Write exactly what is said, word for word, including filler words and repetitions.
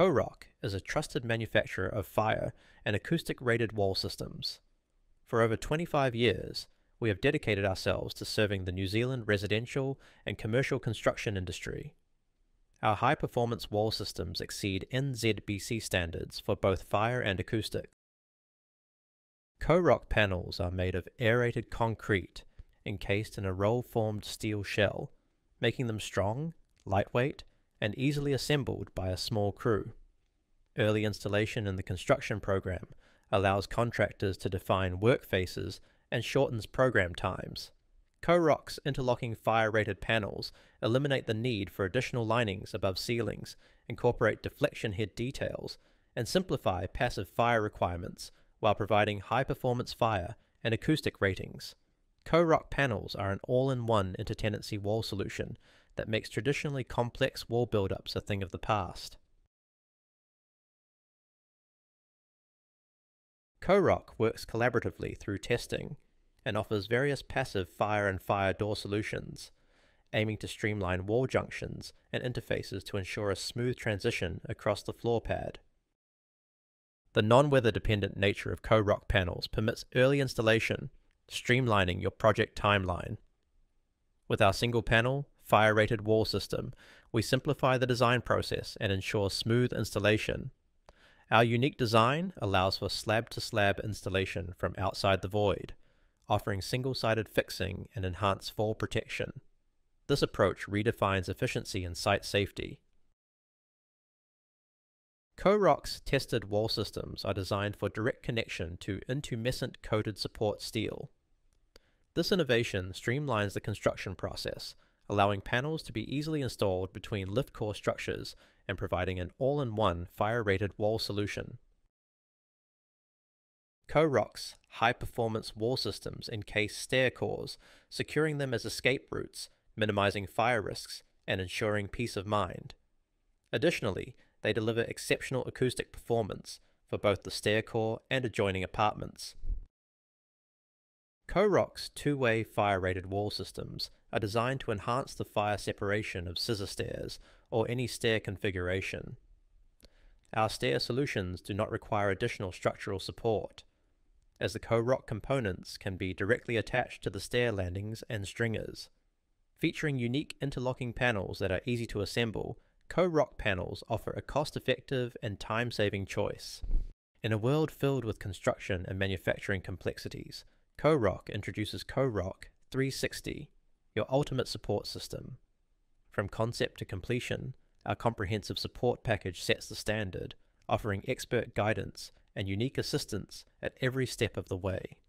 KOROK is a trusted manufacturer of fire and acoustic rated wall systems. For over twenty-five years, we have dedicated ourselves to serving the New Zealand residential and commercial construction industry. Our high-performance wall systems exceed N Z B C standards for both fire and acoustic. KOROK panels are made of aerated concrete encased in a roll-formed steel shell, making them strong, lightweight, and easily assembled by a small crew. Early installation in the construction program allows contractors to define work faces and shortens program times. KOROK's interlocking fire-rated panels eliminate the need for additional linings above ceilings, incorporate deflection head details, and simplify passive fire requirements while providing high-performance fire and acoustic ratings. KOROK panels are an all-in-one intertenancy wall solution that makes traditionally complex wall buildups a thing of the past. KOROK works collaboratively through testing and offers various passive fire and fire door solutions, aiming to streamline wall junctions and interfaces to ensure a smooth transition across the floor pad. The non-weather dependent nature of KOROK panels permits early installation, streamlining your project timeline. With our single panel, fire-rated wall system, we simplify the design process and ensure smooth installation. Our unique design allows for slab-to-slab installation from outside the void, offering single-sided fixing and enhanced fall protection. This approach redefines efficiency and site safety. KOROK's tested wall systems are designed for direct connection to intumescent coated support steel. This innovation streamlines the construction process, allowing panels to be easily installed between lift core structures and providing an all-in-one fire-rated wall solution. KOROK's high-performance wall systems encase stair cores, securing them as escape routes, minimizing fire risks, and ensuring peace of mind. Additionally, they deliver exceptional acoustic performance for both the stair core and adjoining apartments. KOROK's two-way fire-rated wall systems are designed to enhance the fire separation of scissor stairs or any stair configuration. Our stair solutions do not require additional structural support, as the KOROK components can be directly attached to the stair landings and stringers. Featuring unique interlocking panels that are easy to assemble, KOROK panels offer a cost-effective and time-saving choice. In a world filled with construction and manufacturing complexities, KOROK introduces KOROK three sixty, your ultimate support system. From concept to completion, our comprehensive support package sets the standard, offering expert guidance and unique assistance at every step of the way.